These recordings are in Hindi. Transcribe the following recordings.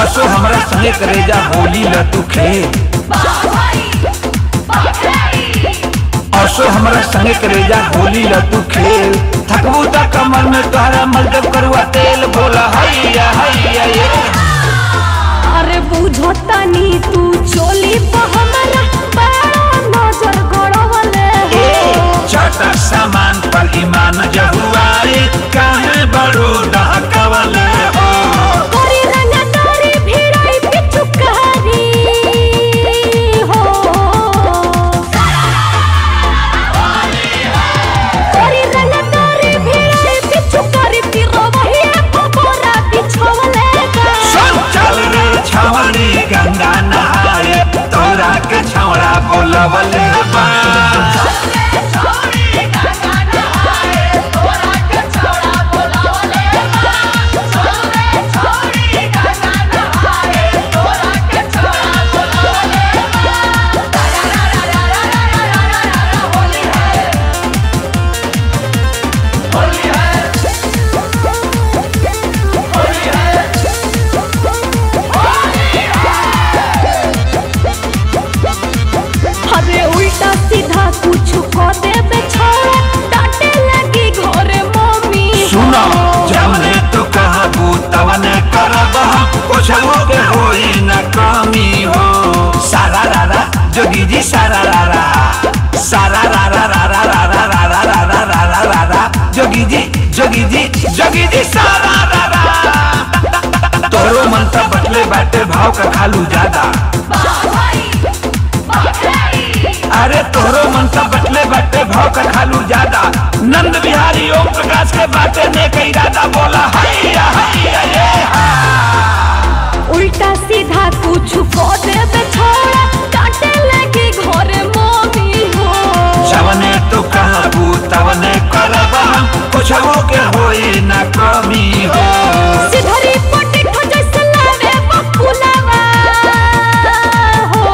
असो हमरा संगे करेजा होली ल तू खेल, असो हमरा संगे करेजा होली ल तू खेल। थकबू त कमर में तोहरा मलजब करुआ तेल, बोला हैया हैया ये। अरे बुझो तनी तू चोली पर हमरा बड़ा नजर गड़वले, छोटा सामान पर ईमान जहुआई काहे बड़ो डहकवले। बोलवले बा छोरी गाना नहाए, तोरा के छौड़ा बोलवले बा। छोरी गाना नहाए, तोरा के छौड़ा बोलवले बा। रा रा रा रा रा रा रा होली है, होली है, होली है, होली है। अरे उल्टा सीधा कुछ को दे बेछौड़ा, डांटे लगी घरे मम्मी। सुना जमने तो कहा तवने करबा, कुछ होके होई न कमी हो। सारा रारा जोगी जी सारा रारा, सारा रारा रारा रारा रारा रारा रारा रारा जोगी जी जोगी जी जोगी जी सारा रारा। तोरो मन त बटले बाटे भाव का खालू ज्यादा, अरे तोहरो मन सब बटले बटे भाव का खालू ज्यादा। नंद बिहारी ओम प्रकाश के बाटे ने कई राजा, बोला हैया हैया ये हा। उल्टा सीधा कुछ को दे बेछौड़ा, काटे लगी घरे मम्मी हो। जवने तो कहबू तवने करबा, कुछ हो के होई ना कमी हो। सिधरी पटेठो जैसे लावे बकुलावा हो।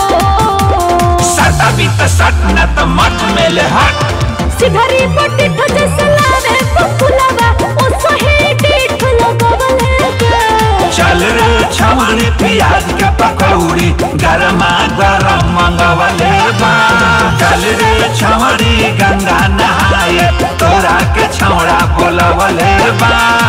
सटा बीत सट न त मठ में ले हट, सिधरी पट्टी ठजे सलावे बकुलावा। उसो ही डीठ लगवले के, चल रे छावनी प्याज के पकौड़ी गरमा गरम मंगवले बा। चल रे छावनी गंगा नहाए, तोरा के छौड़ा बोलवले बा।